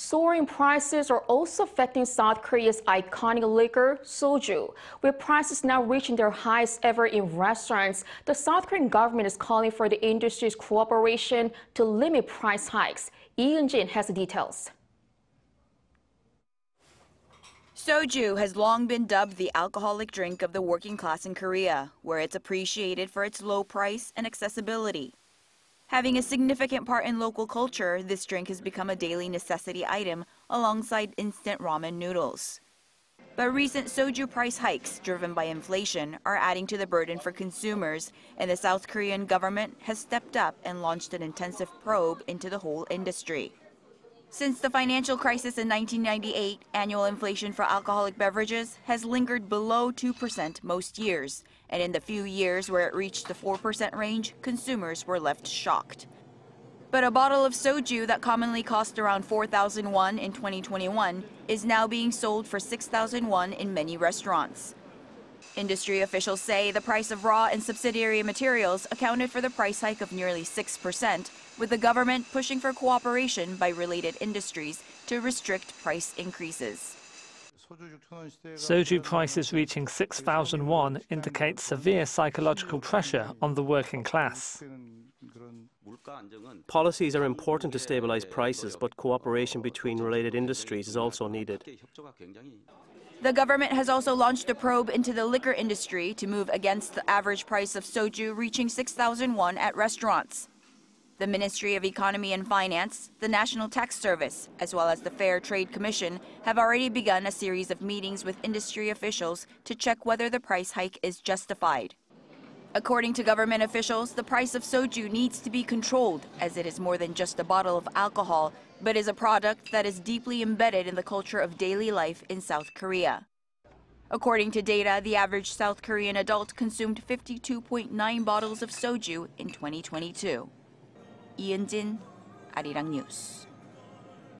Soaring prices are also affecting South Korea's iconic liquor, soju, with prices now reaching their highest ever in restaurants. The South Korean government is calling for the industry's cooperation to limit price hikes. Lee Eun-jin has the details. Soju has long been dubbed the alcoholic drink of the working class in Korea, where it's appreciated for its low price and accessibility. Having a significant part in local culture, this drink has become a daily necessity item alongside instant ramen noodles. But recent soju price hikes, driven by inflation, are adding to the burden for consumers, and the South Korean government has stepped up and launched an intensive probe into the whole industry. Since the financial crisis in 1998, annual inflation for alcoholic beverages has lingered below 2% most years, and in the few years where it reached the 4% range, consumers were left shocked. But a bottle of soju that commonly cost around 4,000 won in 2021 is now being sold for 6,000 won in many restaurants. Industry officials say the price of raw and subsidiary materials accounted for the price hike of nearly 6%, with the government pushing for cooperation by related industries to restrict price increases. Soju prices reaching 6,000 won indicate severe psychological pressure on the working class. Policies are important to stabilize prices, but cooperation between related industries is also needed. The government has also launched a probe into the liquor industry to move against the average price of soju reaching 6,000 won at restaurants. The Ministry of Economy and Finance, the National Tax Service, as well as the Fair Trade Commission have already begun a series of meetings with industry officials to check whether the price hike is justified. According to government officials, the price of soju needs to be controlled, as it is more than just a bottle of alcohol, but is a product that is deeply embedded in the culture of daily life in South Korea. According to data, the average South Korean adult consumed 52.9 bottles of soju in 2022. Lee Eun-jin, Arirang News.